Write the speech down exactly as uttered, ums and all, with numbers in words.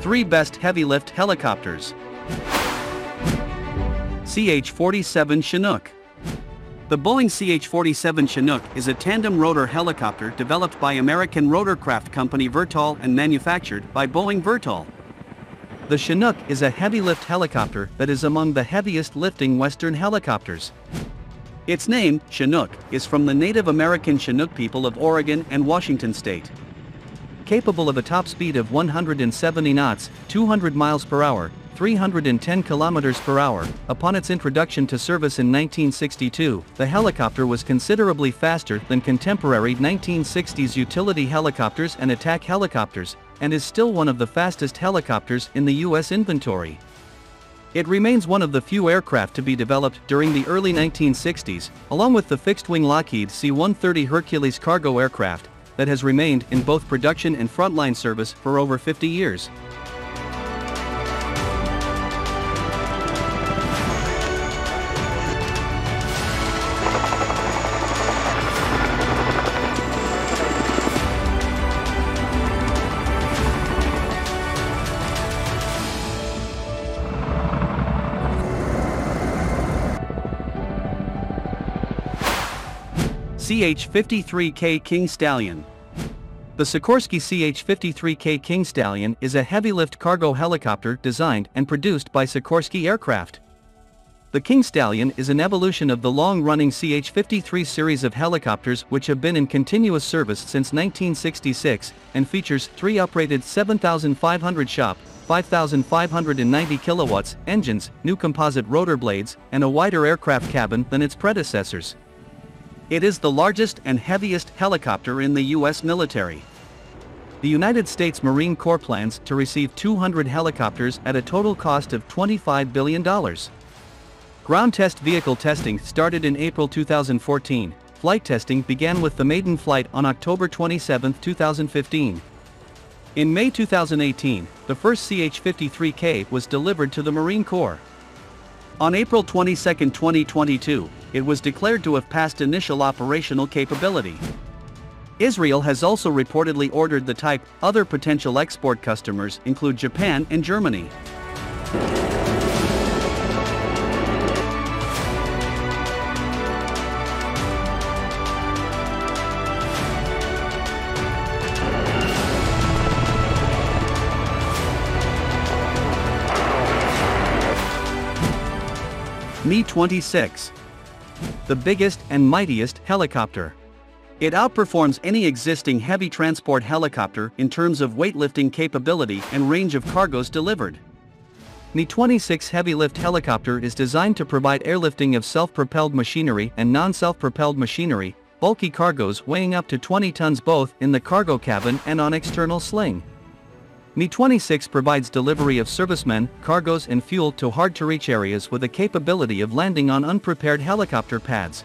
three Best Heavy-Lift Helicopters. C H forty-seven Chinook. The Boeing C H forty-seven Chinook is a tandem rotor helicopter developed by American rotorcraft company Vertol and manufactured by Boeing Vertol. The Chinook is a heavy-lift helicopter that is among the heaviest lifting Western helicopters. Its name, Chinook, is from the Native American Chinook people of Oregon and Washington state. Capable of a top speed of one hundred seventy knots, two hundred miles per hour, three hundred ten kilometers per hour, upon its introduction to service in nineteen sixty-two, the helicopter was considerably faster than contemporary nineteen sixties utility helicopters and attack helicopters, and is still one of the fastest helicopters in the U S inventory. It remains one of the few aircraft to be developed during the early nineteen sixties, along with the fixed-wing Lockheed C one thirty Hercules cargo aircraft, that has remained in both production and frontline service for over fifty years. C H fifty-three K King Stallion. The Sikorsky C H fifty-three K King Stallion is a heavy-lift cargo helicopter designed and produced by Sikorsky Aircraft. The King Stallion is an evolution of the long-running C H fifty-three series of helicopters which have been in continuous service since nineteen sixty-six, and features three uprated seven thousand five hundred horsepower, five thousand five hundred ninety kilowatt engines, new composite rotor blades, and a wider aircraft cabin than its predecessors. It is the largest and heaviest helicopter in the U S military. The United States Marine Corps plans to receive two hundred helicopters at a total cost of twenty-five billion dollars. Ground test vehicle testing started in April two thousand fourteen, flight testing began with the maiden flight on October twenty-seventh two thousand fifteen. In May two thousand eighteen, the first C H fifty-three K was delivered to the Marine Corps. On April twenty-second twenty twenty-two, it was declared to have passed initial operational capability. Israel has also reportedly ordered the type. Other potential export customers include Japan and Germany. Mi twenty-six. The biggest and mightiest helicopter. It outperforms any existing heavy transport helicopter in terms of weightlifting capability and range of cargoes delivered. Mi twenty-six heavy-lift helicopter is designed to provide airlifting of self-propelled machinery and non-self-propelled machinery, bulky cargoes weighing up to twenty tons both in the cargo cabin and on external sling. Mi twenty-six provides delivery of servicemen, cargoes and fuel to hard-to-reach areas with a capability of landing on unprepared helicopter pads.